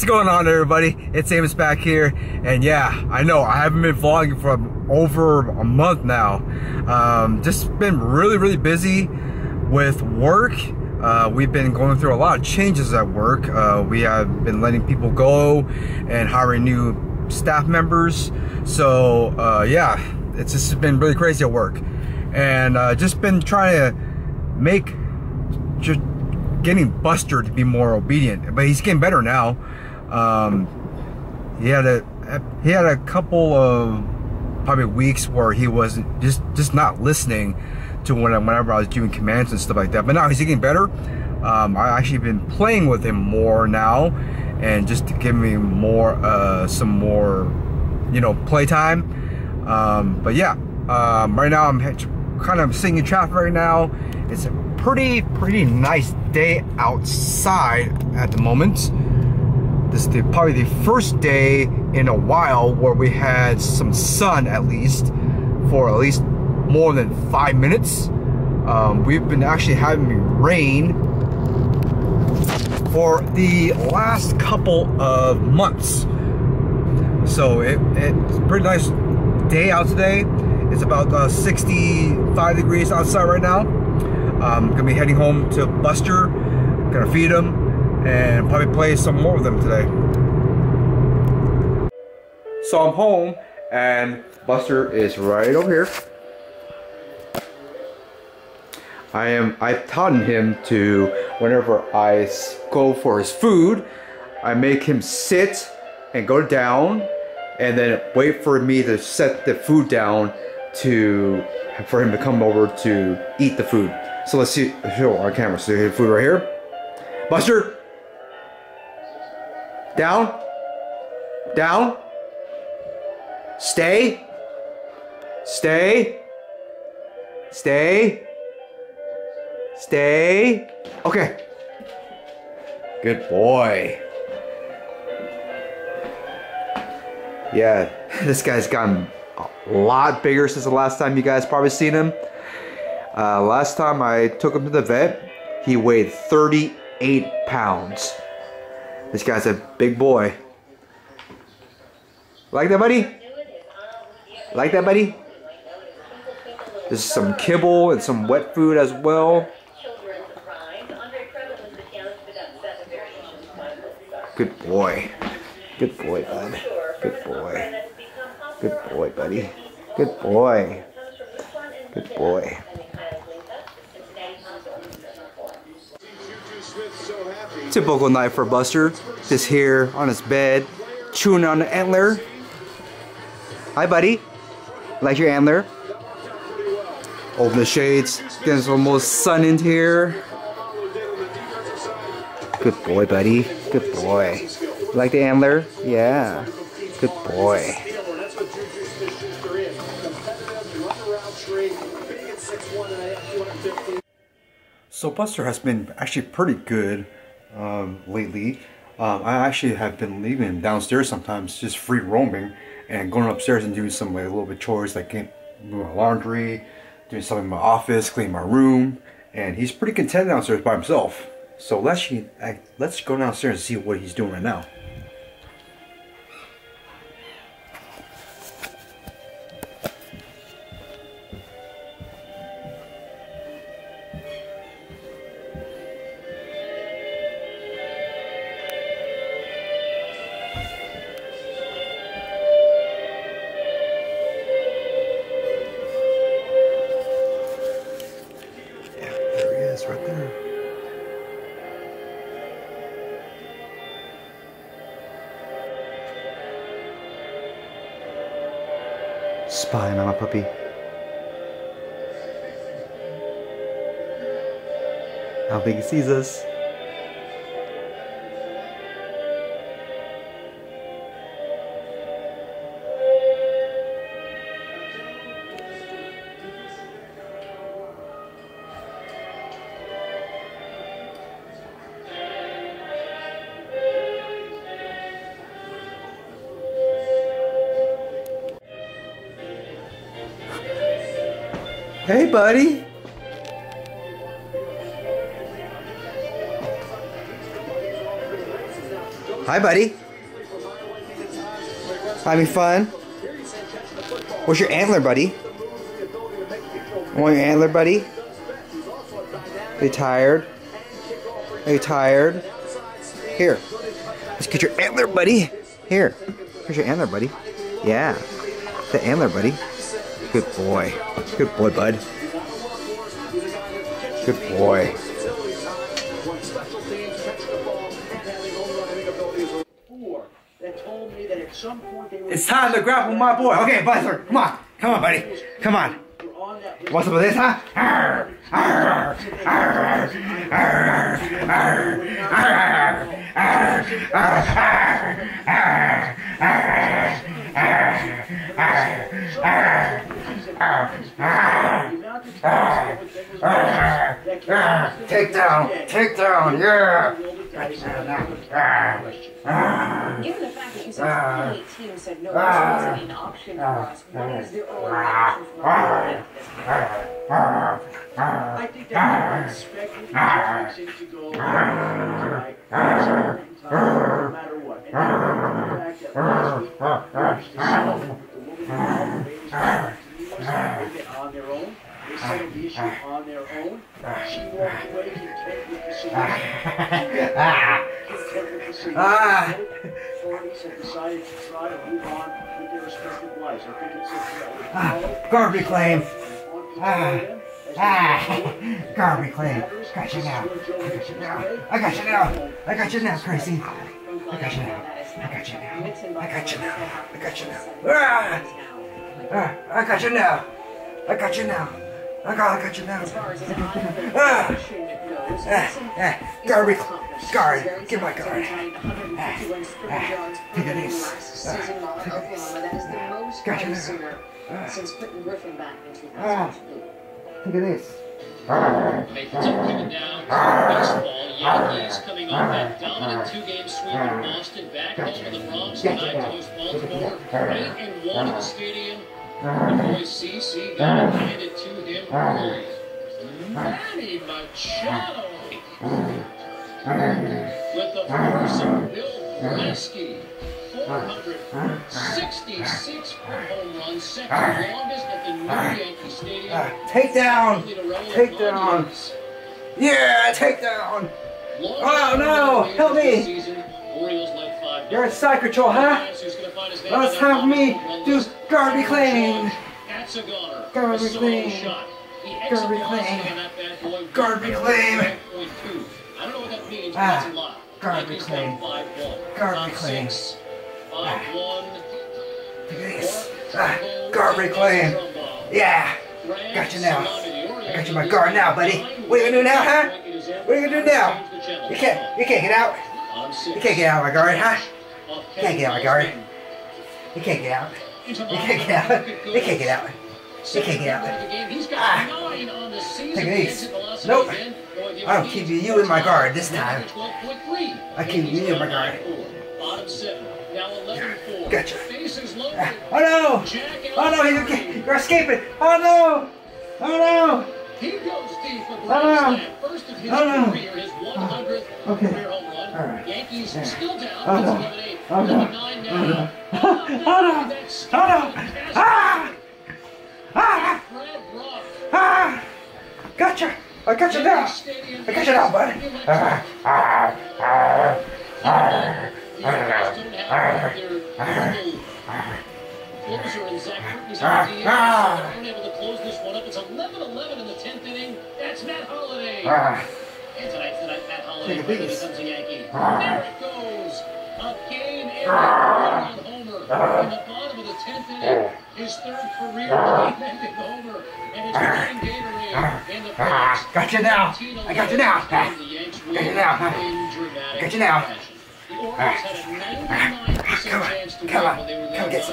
What's going on, everybody? It's Amos back here, and yeah, I know I haven't been vlogging for over a month now. Just been really busy with work. We've been going through a lot of changes at work. We have been letting people go and hiring new staff members. So yeah, it's just been really crazy at work, and just been trying to make just getting Buster to be more obedient, but he's getting better now. He had a couple of probably weeks where he was just not listening to whenever I was doing commands and stuff like that. But now he's getting better. I've actually been playing with him more now, and just to give me more some more playtime. But yeah, right now I'm kind of sitting in traffic right now. It's a pretty nice day outside at the moment. This is probably the first day in a while where we had some sun, at least for more than 5 minutes. We've been actually having rain for the last couple of months, so it's a pretty nice day out today. It's about 65 degrees outside right now. I'm gonna be heading home to Buster, gonna feed him, and probably play some more with him today. So I'm home, and Buster is right over here. I've taught him to, whenever I go for his food, I make him sit and go down, and then wait for me to set the food down for him to come over to eat the food. So let's see, show our camera, so here's food right here. Buster! Down! Down! Stay! Stay! Stay! Stay! Okay. Good boy. Yeah, this guy's gotten a lot bigger since the last time you guys probably seen him. Last time I took him to the vet, he weighed 38 pounds. This guy's a big boy. Like that, buddy? Like that, buddy? There's some kibble and some wet food as well. Good boy. Good boy, bud. Good boy. Good boy, buddy. Good boy. Good boy. Typical night for Buster, just here on his bed, chewing on the antler. Hi, buddy. Like your antler? Open the shades, getting some more sun in here. Good boy, buddy. Good boy. Like the antler? Yeah. Good boy. So Buster has been actually pretty good lately. I actually have been leaving him downstairs sometimes, just free roaming, and going upstairs and doing some little bit chores, like doing my laundry, doing something in my office, cleaning my room, and he's pretty content downstairs by himself. So let's go downstairs and see what he's doing right now. Right there. Spying on a puppy. I don't think he sees us. Hey, buddy. Hi, buddy. Having fun? Where's your antler, buddy? Want your antler, buddy? Are you tired? Are you tired? Here. Let's get your antler, buddy. Here. Here's your antler, buddy. Yeah. The antler, buddy. Good boy. Good boy, bud. Good boy. It's time to grapple my boy. Okay, Buster, come on. Come on, buddy. Come on. What's up with this, huh? Arr, arr, arr, arr, arr, arr, arr, arr, arr, take down, take down, yeah. Given the fact that you said 2018 said no, this wasn't an option for us, what is the only option for us? I think that we expect the direction to go tonight, no matter what. And I think the fact that last week, on their own. They settled the issue on their own. She walked away content with the solution. Authorities have decided to try to move on with their respective lives. I think it's garbage claim. Garbage claim. Got you now. I got you now. I got you now, Chrissy. I got you now. I got you now. I got you now. I got you now. I got you now. I got you now. I got you now. Garbage. Guard. Give my guard. Take a nice. Got you now. Since putting Griffin back in 2002. Take a nice. Yankees coming off that dominant two-game sweep in Boston, back home in the Bronx tonight to lose Baltimore, right in one of the stadium. The boy CC got it handed to him. Manny Machado with the force of Bill Velasquez. 466 home runs, second longest at the New Yankee Stadium. Take down! Take down! Yeah! Take down! Oh no! Help me! You're in side control, huh? Now it's time for me to garbage claim! Garbage claim! Garbage claim! Garbage claim! Garbage claim! Garbage claim! Garbage claim! Yeah! Got you now! I got you my guard now, buddy! What are you gonna do now, huh? What are you gonna do now? You can't get out! You can't get out of my guard, huh? You can't get out of my guard. You can't get out. You can't get out. You can't get out. You can't get out. Take it easy. Nope. I don't keep you in my guard this time. I keep you in my guard. Gotcha. Oh no! Oh no! You're escaping! Oh no! Oh no! He goes deep for Grand Slam. First of his career, his 100th career home run. Yankees still down. Nine now. Gotcha! I got you now. I got you now, bud. Closer and Zach Whitney's idea. They weren't able to close this one up. It's 11-11 in the 10th inning. That's Matt Holliday. And tonight's Matt Holliday becomes a Yankee. There it goes. A game and a homer. In the bottom of the 10th inning, his third career game-ending homer. And it's Ryan Gatorade in the box. Got you now. I got you now. I got you now. Come get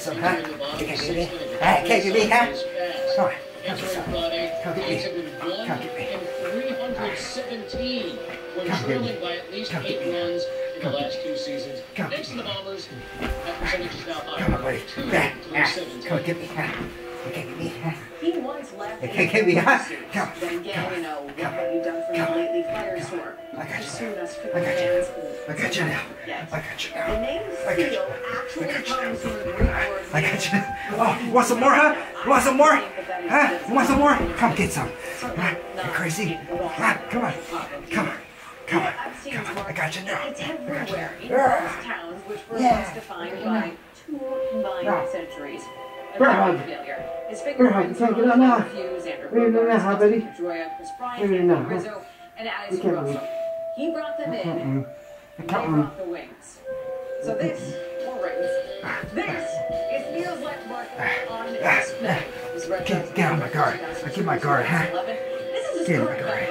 some, huh? Can't you be, huh? Come on, come get some. Come get me. Come get me. Come get me. Come get me. in the last two seasons. Next to the Bombers, that percentage is now higher. Come on, buddy. Come on, get me hot. Get me hot. He once left. Get me hot. Come on. Then again, you know, what have you done for me lately? Firestorm. I got you. I got you now. I got you now. The name Seal actually comes from the Greek word. I got you. Oh, you want some more, huh? You want some more? Huh? You want some more? Come get some. You're crazy. Come on. Come on. Come on, come on, I got you now. It's everywhere in most towns, which were once defined by two combined centuries of failure. His fingerprints are on a few Xander Bogarts, Pedroia, Chris Bryant, Anthony Rizzo, and Addison Russell. He brought them in, they brought the wings. So this, or rings, this is Neil's left mark on display. Get out of my guard, I keep my guard, huh? Get out of my guard.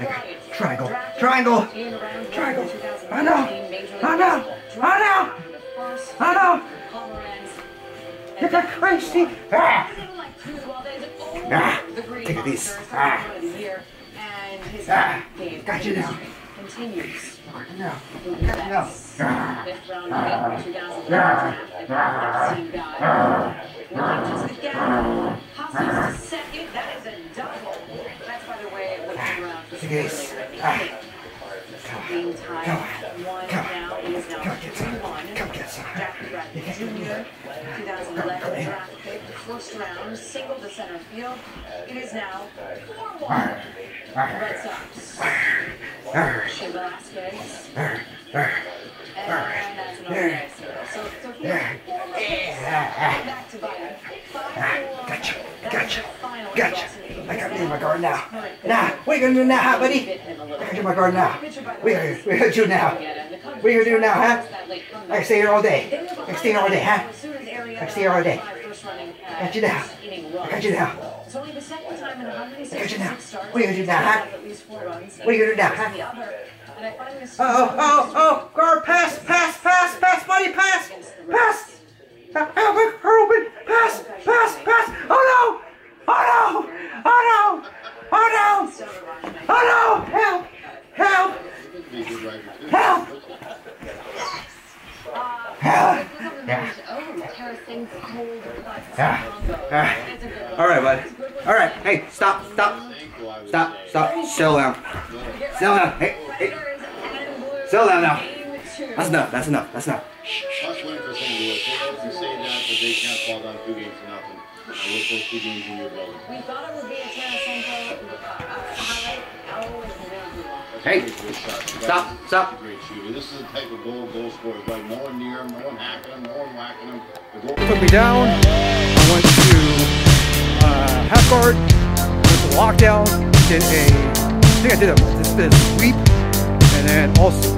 Okay. Triangle, triangle, triangle. I know, I know, I know, I know. You're crazy. Ah. Ah. Take a piece. Ah. Ah. Got you now. No. No. Yes. Come on, get some. Jackie Bradley Jr., 2011 draft pick, first round, single to center field. It is now 4-1. Red Sox. Shea Velasquez. And that's an okay single. So here, 4 minutes. Back to Biden. 5-4. Gotcha. I got me in my guard now. Nah, what are you gonna do now, huh, buddy? I got you in my guard now. What are you gonna do now, huh? I can stay here all day. Got you now. I got you now. What are you gonna do now, huh? Oh, guard, pass, buddy, pass. Pass. Oh no! Help! Alright, bud. Alright, hey, stop. Settle down. Hey. Settle down now. That's enough. Hey! Stop! This is the type of goal scorers like no one near him, no one hacking him, no one whacking him. Put me down. I went to half guard, went to lockdown, did a sweep, and then also